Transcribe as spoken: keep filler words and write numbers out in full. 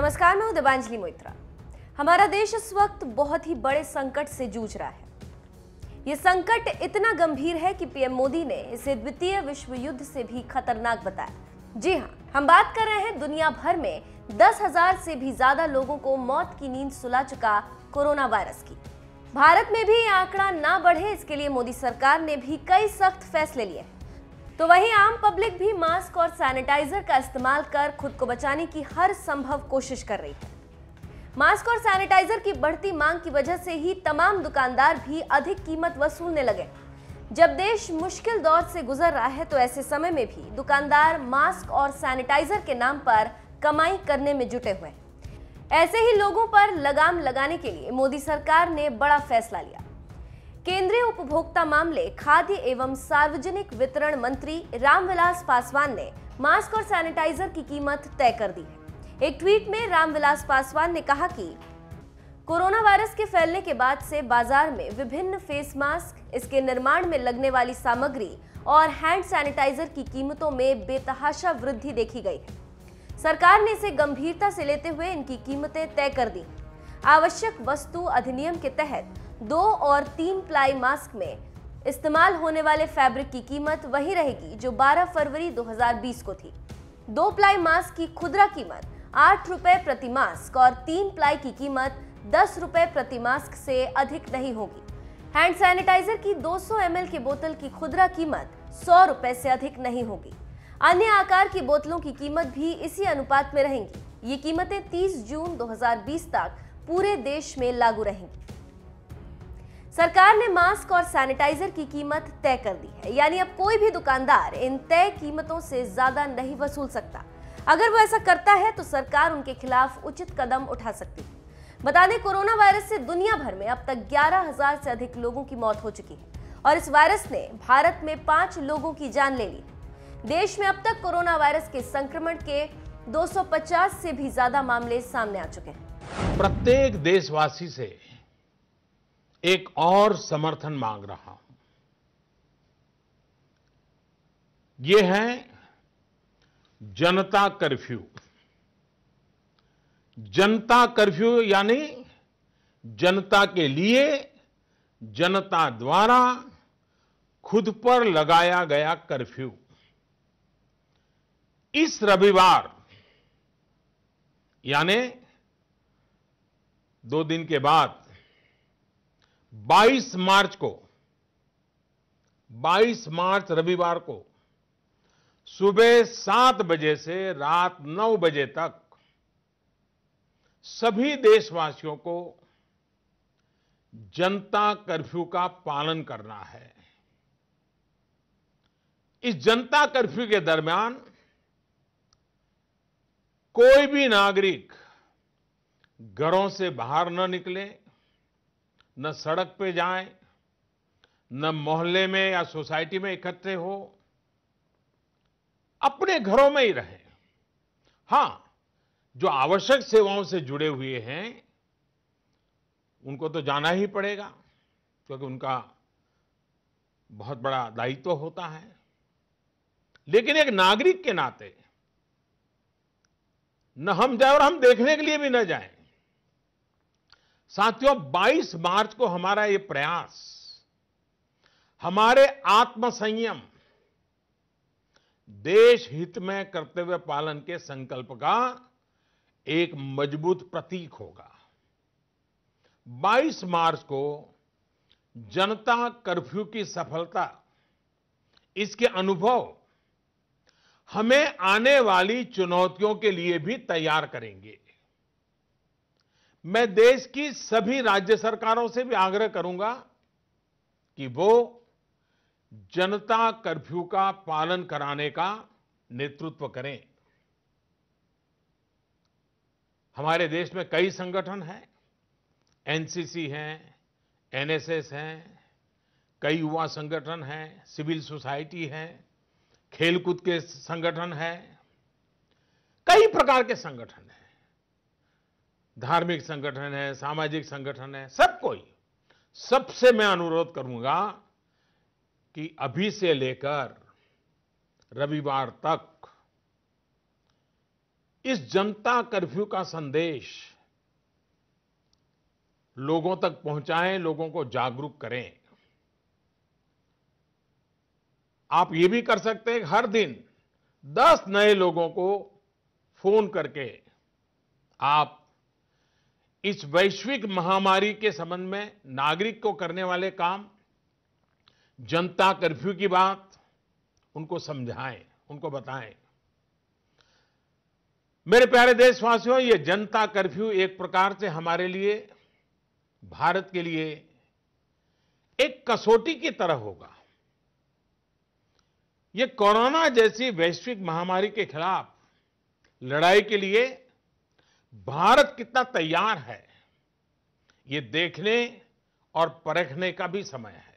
नमस्कार, मैं हूं दिवांजली मोइत्रा। हमारा देश इस वक्त बहुत ही बड़े संकट से जूझ रहा है। ये संकट इतना गंभीर है कि पीएम मोदी ने इसे द्वितीय विश्व युद्ध से भी खतरनाक बताया। जी हाँ, हम बात कर रहे हैं दुनिया भर में दस हजार से भी ज्यादा लोगों को मौत की नींद सुला चुका कोरोना वायरस की। भारत में भी आंकड़ा ना बढ़े, इसके लिए मोदी सरकार ने भी कई सख्त फैसले लिए। तो वहीं आम पब्लिक भी मास्क और सैनिटाइजर का इस्तेमाल कर खुद को बचाने की हर संभव कोशिश कर रही है। मास्क और सैनिटाइजर की बढ़ती मांग की वजह से ही तमाम दुकानदार भी अधिक कीमत वसूलने लगे। जब देश मुश्किल दौर से गुजर रहा है, तो ऐसे समय में भी दुकानदार मास्क और सैनिटाइजर के नाम पर कमाई करने में जुटे हुए हैं। ऐसे ही लोगों पर लगाम लगाने के लिए मोदी सरकार ने बड़ा फैसला लिया। केंद्रीय उपभोक्ता मामले, खाद्य एवं सार्वजनिक वितरण मंत्री रामविलास पासवान ने मास्क और सैनिटाइजर की कीमत तय कर दी है। एक ट्वीट में रामविलास पासवान ने कहा कि कोरोना वायरस के फैलने के बाद से बाजार में विभिन्न फेस मास्क, इसके निर्माण में लगने वाली सामग्री और हैंड सैनिटाइजर की कीमतों में बेतहाशा वृद्धि देखी गई है। सरकार ने इसे गंभीरता से लेते हुए इनकी कीमतें तय कर दी। आवश्यक वस्तु अधिनियम के तहत दो और तीन प्लाई मास्क में इस्तेमाल होने वाले फैब्रिक की कीमत वही रहेगी जो बारह फरवरी दो हजार बीस को थी। दो प्लाई मास्क की खुदरा कीमत आठ रुपए प्रति मास्क और तीन प्लाई की कीमत दस रुपए प्रति मास्क से अधिक नहीं होगी। हैंड सैनिटाइजर की दो सौ एम एल की बोतल की खुदरा कीमत सौ रुपए से अधिक नहीं होगी। अन्य आकार की बोतलों की कीमत भी इसी अनुपात में रहेंगी। ये कीमतें तीस जून दो हजार बीस तक पूरे देश में लागू रहेंगी। सरकार ने मास्क और सैनिटाइजर की कीमत तय कर दी है, यानी अब कोई भी दुकानदार इन तय कीमतों से ज्यादा नहीं वसूल सकता। अगर वो ऐसा करता है तो सरकार उनके खिलाफ उचित कदम उठा सकती है। बता दें, कोरोना वायरस से दुनिया भर में अब तक ग्यारह हजार से अधिक लोगों की मौत हो चुकी है और इस वायरस ने भारत में पांच लोगों की जान ले ली। देश में अब तक कोरोना वायरस के संक्रमण के दो सौ पचास से भी ज्यादा मामले सामने आ चुके हैं। प्रत्येक देशवासी से एक और समर्थन मांग रहा हूं। ये है जनता कर्फ्यू। जनता कर्फ्यू यानी जनता के लिए, जनता द्वारा खुद पर लगाया गया कर्फ्यू। इस रविवार यानी दो दिन के बाद बाईस मार्च को, बाईस मार्च रविवार को सुबह सात बजे से रात नौ बजे तक सभी देशवासियों को जनता कर्फ्यू का पालन करना है। इस जनता कर्फ्यू के दरमियान कोई भी नागरिक घरों से बाहर न निकले, न सड़क पे जाएं, न मोहल्ले में या सोसाइटी में इकट्ठे हो, अपने घरों में ही रहें। हां, जो आवश्यक सेवाओं से जुड़े हुए हैं उनको तो जाना ही पड़ेगा, क्योंकि उनका बहुत बड़ा दायित्व होता है। लेकिन एक नागरिक के नाते न हम जाएं और हम देखने के लिए भी न जाएं। साथियों, बाईस मार्च को हमारा ये प्रयास, हमारे आत्मसंयम, देश हित में करते हुए पालन के संकल्प का एक मजबूत प्रतीक होगा। बाईस मार्च को जनता कर्फ्यू की सफलता, इसके अनुभव हमें आने वाली चुनौतियों के लिए भी तैयार करेंगे। मैं देश की सभी राज्य सरकारों से भी आग्रह करूंगा कि वो जनता कर्फ्यू का पालन कराने का नेतृत्व करें। हमारे देश में कई संगठन हैं, एन सी सी हैं, एन एस एस हैं, कई युवा संगठन हैं, सिविल सोसाइटी हैं, खेलकूद के संगठन हैं, कई प्रकार के संगठन हैं, धार्मिक संगठन है, सामाजिक संगठन है, सब कोई। सबसे मैं अनुरोध करूंगा कि अभी से लेकर रविवार तक इस जनता कर्फ्यू का संदेश लोगों तक पहुंचाएं, लोगों को जागरूक करें। आप ये भी कर सकते हैं, हर दिन दस नए लोगों को फोन करके आप इस वैश्विक महामारी के संबंध में नागरिक को करने वाले काम, जनता कर्फ्यू की बात उनको समझाएं, उनको बताएं। मेरे प्यारे देशवासियों, ये जनता कर्फ्यू एक प्रकार से हमारे लिए, भारत के लिए एक कसौटी की तरह होगा। ये कोरोना जैसी वैश्विक महामारी के खिलाफ लड़ाई के लिए भारत कितना तैयार है, ये देखने और परखने का भी समय है।